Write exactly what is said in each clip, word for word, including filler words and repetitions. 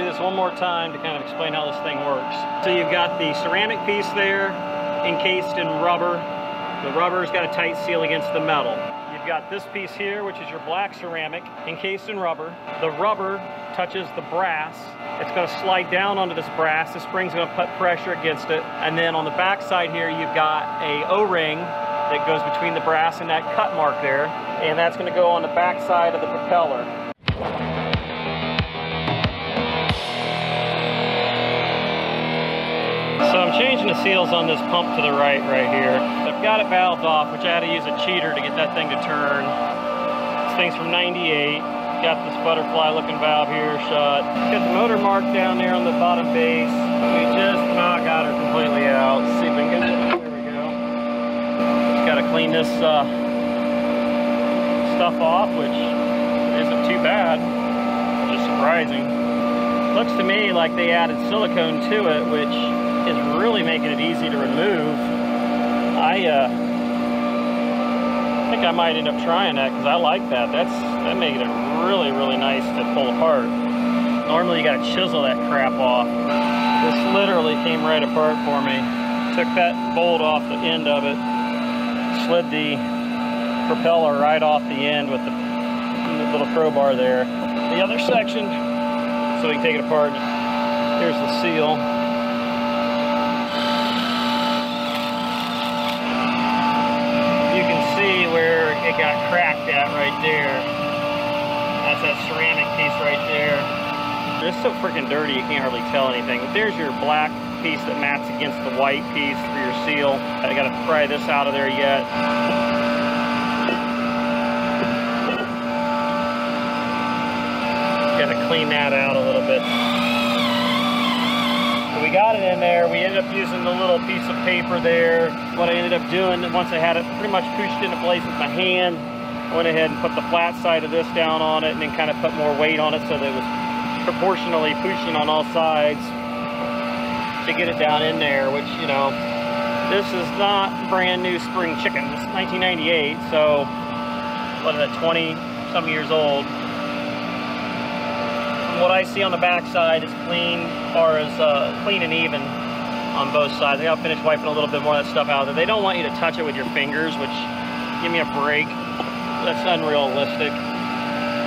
do this one more time to kind of explain how this thing works. So you've got the ceramic piece there encased in rubber. The rubber's got a tight seal against the metal. You've got this piece here, which is your black ceramic encased in rubber. The rubber touches the brass. It's going to slide down onto this brass. The spring's going to put pressure against it. And then on the back side here, you've got a O-ring that goes between the brass and that cut mark there. And that's going to go on the back side of the propeller. So I'm changing the seals on this pump to the right right here. I've got it valved off, which I had to use a cheater to get that thing to turn. This thing's from ninety-eight. Got this butterfly looking valve here shut. Got the motor mark down there on the bottom base. We just about got her completely out. Let's see if we can get it. There we go. Just got to clean this uh, stuff off, which isn't too bad. Just surprising. Looks to me like they added silicone to it, which is really making it easy to remove. I uh, think I might end up trying that because I like that. That's that making it really, really nice to pull apart. Normally you gotta chisel that crap off. This literally came right apart for me. Took that bolt off the end of it, slid the propeller right off the end with the, the little crowbar there. The other section, so we can take it apart. Here's the seal. It got cracked at right there. That's that ceramic piece right there. It's so freaking dirty you can't hardly tell anything. But there's your black piece that maps against the white piece for your seal. I gotta pry this out of there yet. Gotta clean that out a little bit. So we got it in there. We ended up using the little piece of paper there. What I ended up doing, once I had it pretty much pushed into place with my hand, I went ahead and put the flat side of this down on it and then kind of put more weight on it so that it was proportionally pushing on all sides to get it down in there, which, you know, this is not brand new spring chicken. This is nineteen ninety-eight, so, what is that, twenty some years old. From what I see on the back side is clean, as far as uh, clean and even on both sides. I gotta finish wiping a little bit more of that stuff out there. They don't want you to touch it with your fingers, which, give me a break. That's unrealistic.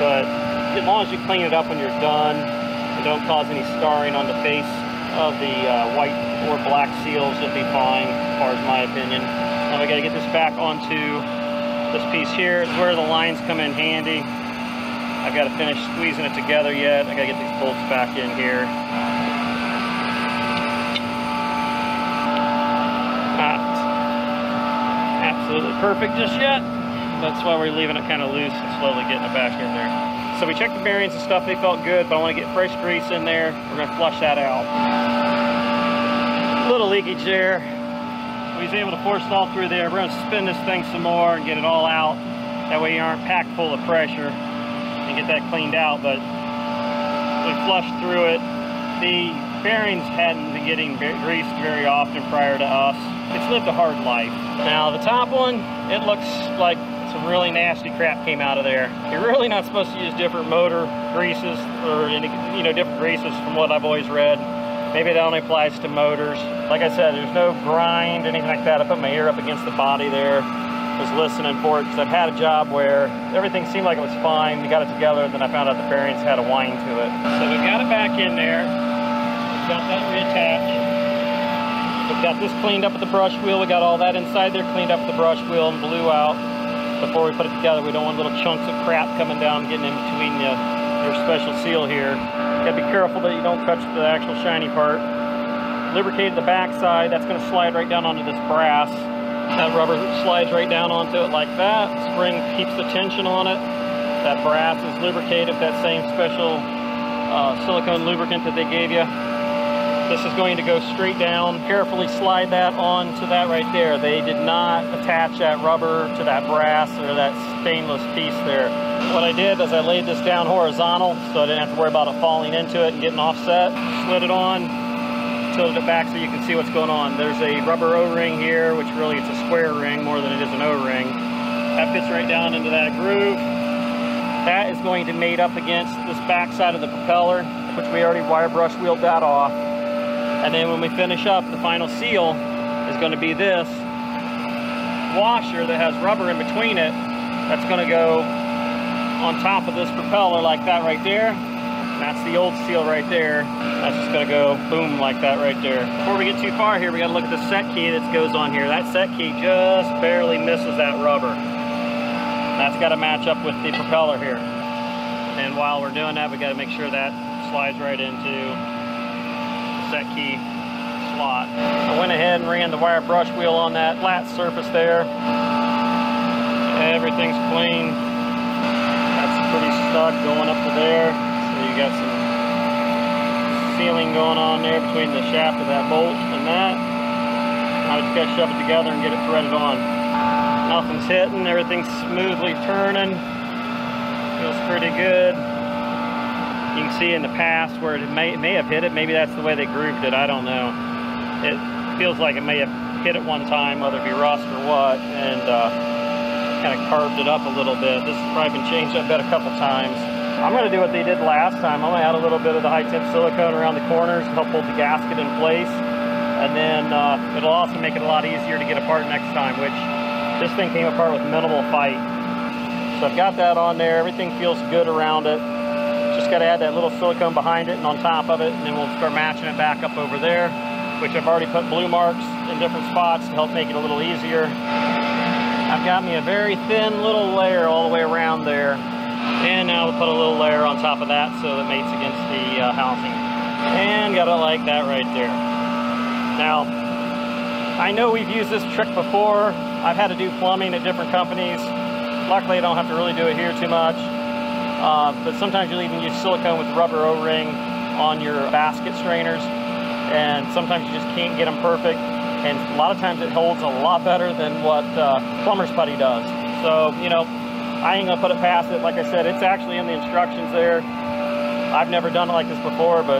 But as long as you clean it up when you're done, and don't cause any scarring on the face of the uh, white or black seals, it'll be fine, as far as my opinion. Now we gotta get this back onto this piece here. It's where the lines come in handy. I've gotta finish squeezing it together yet. I gotta get these bolts back in here. Perfect just yet. That's why we're leaving it kind of loose and slowly getting it back in there. So we checked the bearings and stuff. They felt good, but I want to get fresh grease in there. We're going to flush that out. Little leakage there. We was able to force it all through there. We're going to spin this thing some more and get it all out. That way you aren't packed full of pressure and get that cleaned out. But we flushed through it. The bearings hadn't been getting greased very often prior to us. It's lived a hard life. Now the top one, it looks like some really nasty crap came out of there. You're really not supposed to use different motor greases or any, you know, different greases from what I've always read. Maybe that only applies to motors. Like I said, there's no grind, anything like that. I put my ear up against the body there, was listening for it, because I've had a job where everything seemed like it was fine. We got it together, and then I found out the bearings had a whine to it. So we got it back in there. We've got that reattached. We've got this cleaned up with the brush wheel. We got all that inside there cleaned up with the brush wheel and blew out before we put it together. We don't want little chunks of crap coming down, getting in between the, your special seal here. You gotta be careful that you don't touch the actual shiny part. Lubricated the back side. That's gonna slide right down onto this brass. That rubber slides right down onto it like that. Spring keeps the tension on it. That brass is lubricated with that same special uh, silicone lubricant that they gave you. This is going to go straight down. Carefully slide that onto that right there. They did not attach that rubber to that brass or that stainless piece there. What I did is I laid this down horizontal so I didn't have to worry about it falling into it and getting offset. Slid it on. Tilted it back so you can see what's going on. There's a rubber O-ring here, which really it's a square ring more than it is an O-ring. That fits right down into that groove. That is going to mate up against this back side of the propeller. which we already wire brush wheeled that off. And then when we finish up, the final seal is going to be this washer that has rubber in between it. That's going to go on top of this propeller like that right there. And that's the old seal right there. That's just going to go boom like that right there. Before we get too far here, we got to look at the set key that goes on here. That set key just barely misses that rubber. That's got to match up with the propeller here. And while we're doing that, we got to make sure that slides right into the set key slot. I went ahead and ran the wire brush wheel on that flat surface there. Everything's clean. That's pretty snug going up to there. So you got some sealing going on there between the shaft of that bolt and that. I just got to shove it together and get it threaded on. Nothing's hitting. Everything's smoothly turning. Feels pretty good. You can see in the past where it may, it may have hit it. Maybe that's the way they grooved it. I don't know. It feels like it may have hit it one time, whether it be rust or what, and uh, kind of carved it up a little bit. This has probably been changed up a couple times. I'm going to do what they did last time. I'm going to add a little bit of the high-temp silicone around the corners to help hold the gasket in place. And then uh, it'll also make it a lot easier to get apart next time, which this thing came apart with minimal fight. So I've got that on there. Everything feels good around it. Just got to add that little silicone behind it and on top of it, and then we'll start matching it back up over there, which I've already put blue marks in different spots to help make it a little easier. I've got me a very thin little layer all the way around there, and now we'll put a little layer on top of that so it mates against the uh, housing. And got it like that right there. Now, I know we've used this trick before. I've had to do plumbing at different companies. Luckily, I don't have to really do it here too much, uh, but sometimes you'll even use silicone with rubber O-ring on your basket strainers, and sometimes you just can't get them perfect, and a lot of times it holds a lot better than what uh, plumber's putty does. So, you know, I ain't gonna put it past it. Like I said, it's actually in the instructions there. I've never done it like this before, but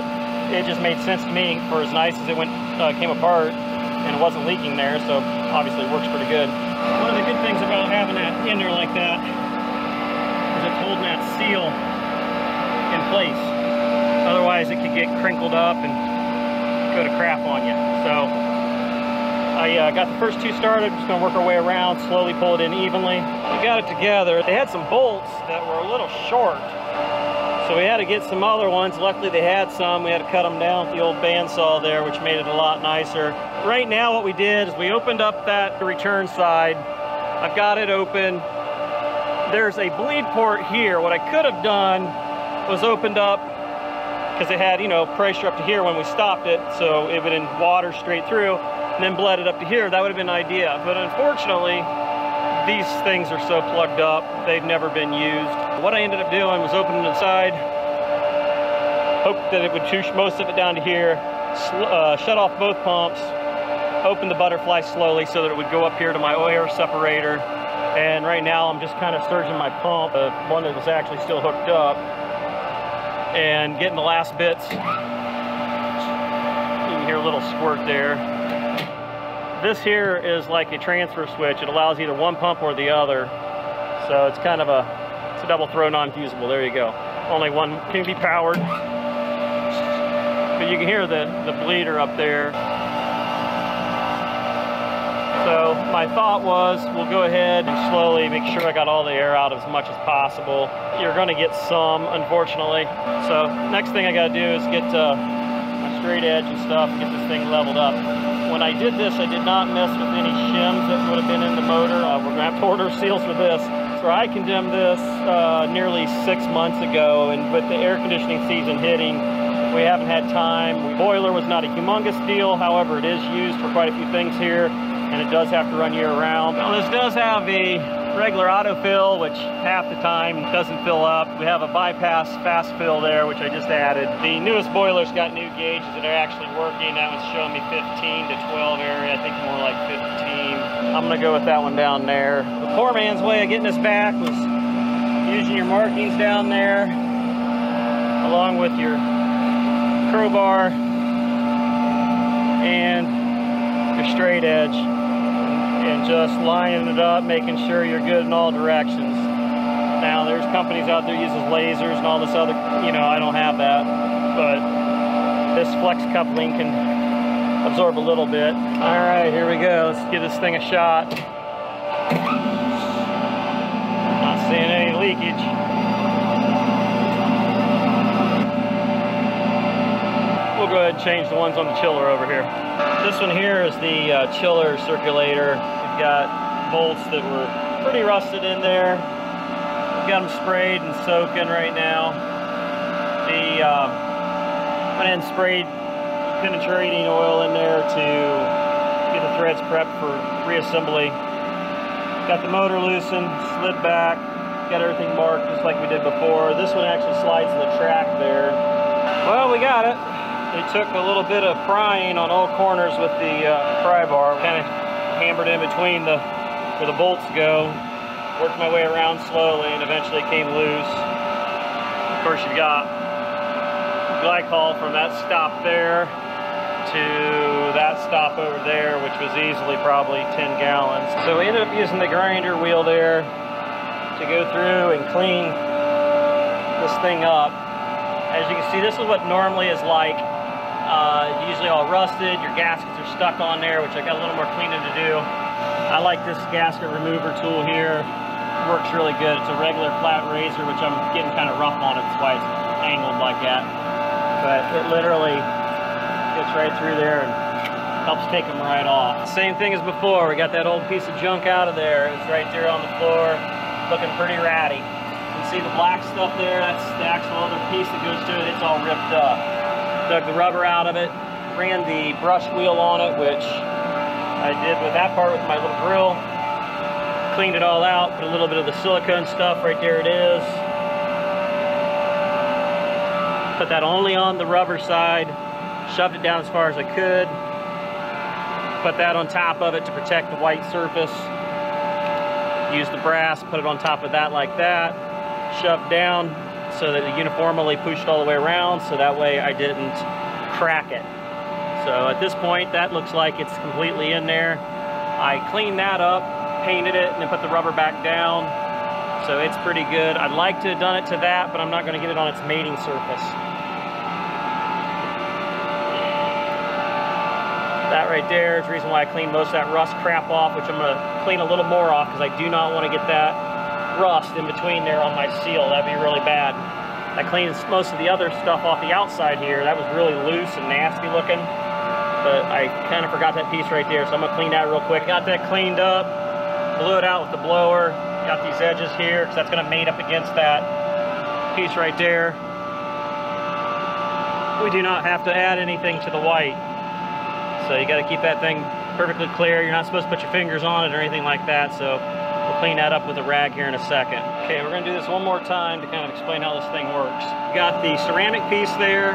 it just made sense to me for as nice as it went, uh, came apart, and it wasn't leaking there, so obviously it works pretty good. One of the good things about having that ender like that is it's holding that seal in place. Otherwise it could get crinkled up and go to crap on you. So I uh, got the first two started. I'm just going to work our way around, slowly pull it in evenly. We got it together. They had some bolts that were a little short, so we had to get some other ones. Luckily they had some. We had to cut them down with the old bandsaw there, which made it a lot nicer. Right now what we did is we opened up that return side. I've got it open. There's a bleed port here. What I could have done was opened up, because it had, you know, pressure up to here when we stopped it, so it would in water straight through, and then bled it up to here. That would have been an idea, but unfortunately these things are so plugged up, they've never been used. What I ended up doing was opening the side, hoped that it would push most of it down to here, uh, shut off both pumps, open the butterfly slowly so that it would go up here to my air separator. And right now I'm just kind of surging my pump, the uh, one that was actually still hooked up, and getting the last bits. You can hear a little squirt there. This here is like a transfer switch. It allows either one pump or the other. So it's kind of a, it's a double throw, non-fusible. There you go. Only one can be powered. But you can hear the, the bleeder up there. So my thought was, we'll go ahead and slowly make sure I got all the air out as much as possible. You're gonna get some, unfortunately. So next thing I gotta do is get uh, my straight edge and stuff, and get this thing leveled up. When I did this, I did not mess with any shims that would have been in the motor. Uh, we're gonna have to order seals for this. So I condemned this uh, nearly six months ago, and with the air conditioning season hitting, we haven't had time. The boiler was not a humongous deal, however it is used for quite a few things here, and it does have to run year-round. Now, this does have a regular autofill, which half the time doesn't fill up. We have a bypass fast fill there, which I just added. The newest boiler's got new gauges that are actually working. That one's showing me fifteen to twelve area, I think more like fifteen. I'm gonna go with that one down there. The poor man's way of getting this back was using your markings down there, along with your crowbar and your straight edge, and just lining it up, making sure you're good in all directions. Now, there's companies out there uses lasers and all this other, you know, I don't have that. but this flex coupling can absorb a little bit. All right, here we go. Let's give this thing a shot. Not seeing any leakage. We'll go ahead and change the ones on the chiller over here. This one here is the uh, chiller circulator. We've got bolts that were pretty rusted in there. We've got them sprayed and soaking right now. The uh, went in and sprayed penetrating oil in there to get the threads prepped for reassembly. Got the motor loosened, slid back, got everything marked just like we did before. This one actually slides in the track there. Well, we got it. It took a little bit of prying on all corners with the uh, pry bar. Kind of hammered in between the where the bolts go. Worked my way around slowly and eventually came loose. Of course, you've got glycol from that stop there to that stop over there, which was easily probably ten gallons. So we ended up using the grinder wheel there to go through and clean this thing up. As you can see, this is what normally is like. Uh, usually all rusted, your gaskets are stuck on there, which I got a little more cleaning to do. I like this gasket remover tool here. It works really good. It's a regular flat razor, which I'm getting kind of rough on it. That's why it's angled like that. But it literally gets right through there and helps take them right off. Same thing as before. We got that old piece of junk out of there. It's right there on the floor, looking pretty ratty. You can see the black stuff there. That's the actual other piece that goes to it. It's all ripped up. Dug the rubber out of it, ran the brush wheel on it, which I did with that part with my little drill. Cleaned it all out, put a little bit of the silicone stuff, right there it is. Put that only on the rubber side, shoved it down as far as I could. Put that on top of it to protect the white surface. Used the brass, put it on top of that like that, shoved down, so that it uniformly pushed all the way around, so that way I didn't crack it. So at this point, that looks like it's completely in there. I cleaned that up, painted it, and then put the rubber back down. So it's pretty good. I'd like to have done it to that, but I'm not going to get it on its mating surface. That right there is the reason why I cleaned most of that rust crap off, which I'm going to clean a little more off, because I do not want to get that rust in between there on my seal. That'd be really bad. I cleaned most of the other stuff off the outside here. That was really loose and nasty looking, but I kind of forgot that piece right there, so I'm gonna clean that real quick. Got that cleaned up, blew it out with the blower, got these edges here because that's gonna mate up against that piece right there. We do not have to add anything to the white, so you got to keep that thing perfectly clear. You're not supposed to put your fingers on it or anything like that, so we'll clean that up with a rag here in a second. Okay, we're gonna do this one more time to kind of explain how this thing works. You got the ceramic piece there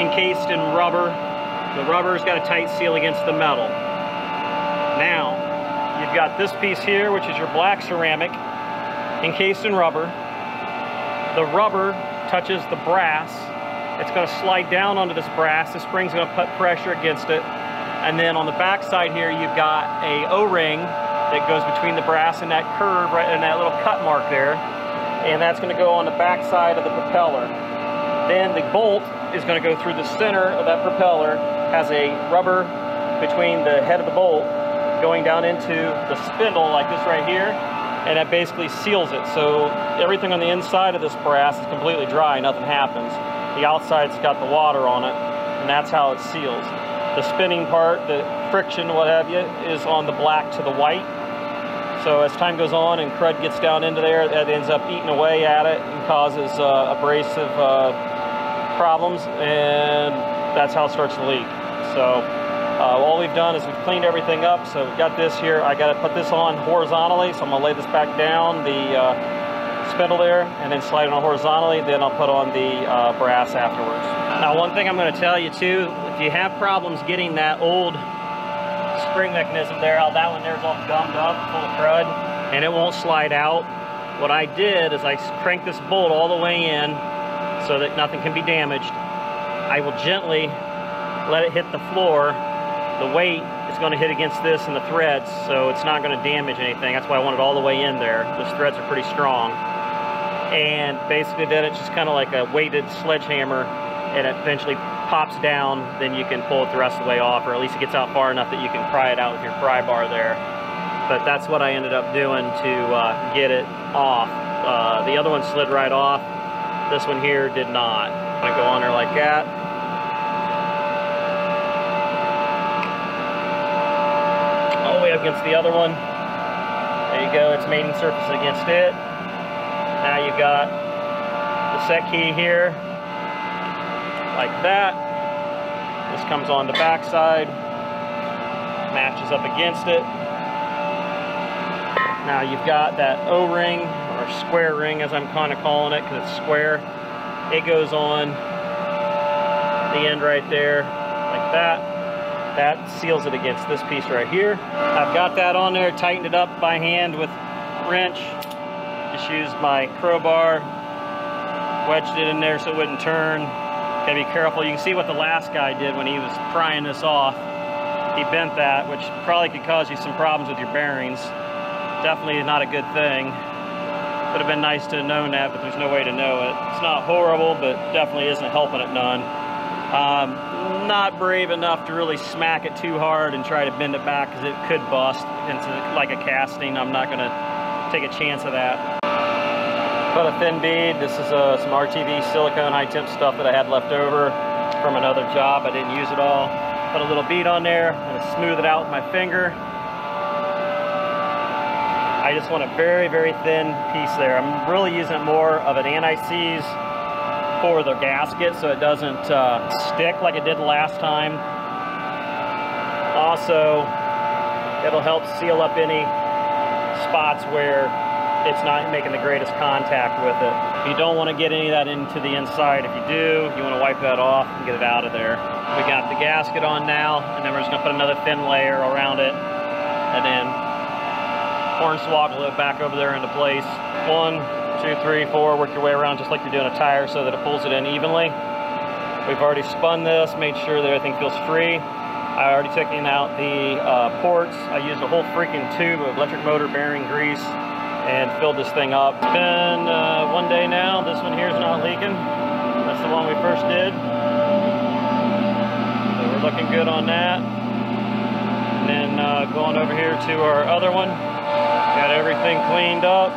encased in rubber. The rubber's got a tight seal against the metal. Now, you've got this piece here, which is your black ceramic, encased in rubber. The rubber touches the brass. It's gonna slide down onto this brass. The spring's gonna put pressure against it. And then on the back side here, you've got a O-ring that goes between the brass and that curve, right, and that little cut mark there, and that's going to go on the back side of the propeller. Then the bolt is going to go through the center of that propeller, has a rubber between the head of the bolt going down into the spindle like this right here, and that basically seals it. So everything on the inside of this brass is completely dry, nothing happens. The outside's got the water on it, and that's how it seals. The spinning part, the friction, what have you, is on the black to the white. So as time goes on and crud gets down into there, that ends up eating away at it and causes uh, abrasive uh, problems, and that's how it starts to leak. So uh, all we've done is we've cleaned everything up. So we've got this here. I got to put this on horizontally, so I'm going to lay this back down, the uh, spindle there, and then slide it on horizontally. Then I'll put on the uh, brass afterwards. Now, one thing I'm going to tell you, too, if you have problems getting that old spring mechanism there, how that one there's all gummed up, full of crud, and it won't slide out. What I did is I cranked this bolt all the way in so that nothing can be damaged. I will gently let it hit the floor. The weight is going to hit against this and the threads, so it's not going to damage anything. That's why I want it all the way in there. Those threads are pretty strong. And basically then it's just kind of like a weighted sledgehammer and it eventually pops down, then you can pull it the rest of the way off, or at least it gets out far enough that you can pry it out with your pry bar there. But that's what I ended up doing to uh, get it off. Uh, the other one slid right off. This one here did not. I'm gonna go on there like that. All the way up against the other one. There you go, it's mating surface against it. Now you've got the set key here, like that. This comes on the back side, matches up against it. Now you've got that O-ring, or square ring as I'm kind of calling it, because it's square. It goes on the end right there, like that. That seals it against this piece right here. I've got that on there, tightened it up by hand with wrench. Just used my crowbar, wedged it in there so it wouldn't turn. Gotta be careful. You can see what the last guy did when he was prying this off. He bent that, which probably could cause you some problems with your bearings. Definitely not a good thing. Would have been nice to have known that, but there's no way to know it. It's not horrible, but definitely isn't helping it none. Um, not brave enough to really smack it too hard and try to bend it back, because it could bust into like a casting. I'm not gonna take a chance of that. Put a thin bead. This is uh, some R T V silicone high tip stuff that I had left over from another job. I didn't use it all. Put a little bead on there and smooth it out with my finger. I just want a very, very thin piece there. I'm really using it more of an anti-seize for the gasket so it doesn't uh, stick like it did last time. Also, it'll help seal up any spots where it's not making the greatest contact with it. You don't want to get any of that into the inside. If you do, you want to wipe that off and get it out of there. We got the gasket on now, and then we're just going to put another thin layer around it, and then hornswoggle it back over there into place. One, two, three, four, work your way around just like you're doing a tire so that it pulls it in evenly. We've already spun this, made sure that everything feels free. I already took in out the uh, ports. I used a whole freaking tube of electric motor bearing grease and filled this thing up. It's been uh, one day now. This one here is not leaking. That's the one we first did. So we're looking good on that. And then uh, going over here to our other one. Got everything cleaned up.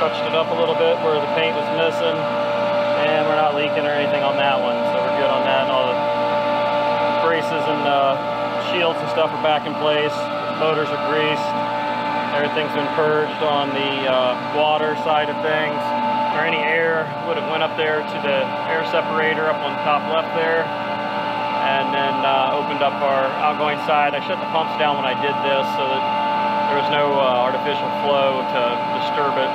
Touched it up a little bit where the paint was missing, and we're not leaking or anything on that one, so we're good on that. And all the braces and uh, shields and stuff are back in place. Motors are greased. Everything's been purged on the uh, water side of things. Or any air would have went up there to the air separator up on the top left there, and then uh, opened up our outgoing side. I shut the pumps down when I did this so that there was no uh, artificial flow to disturb it.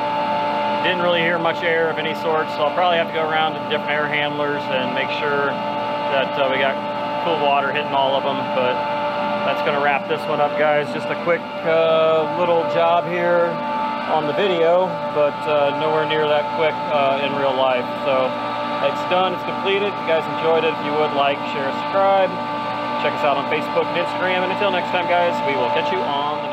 Didn't really hear much air of any sort, so I'll probably have to go around to different air handlers and make sure that uh, we got cool water hitting all of them. But that's going to wrap this one up, guys. Just a quick uh, little job here on the video, but uh, nowhere near that quick uh, in real life. So it's done. It's completed. If you guys enjoyed it, if you would, like, share, subscribe. Check us out on Facebook and Instagram. And until next time, guys, we will catch you on the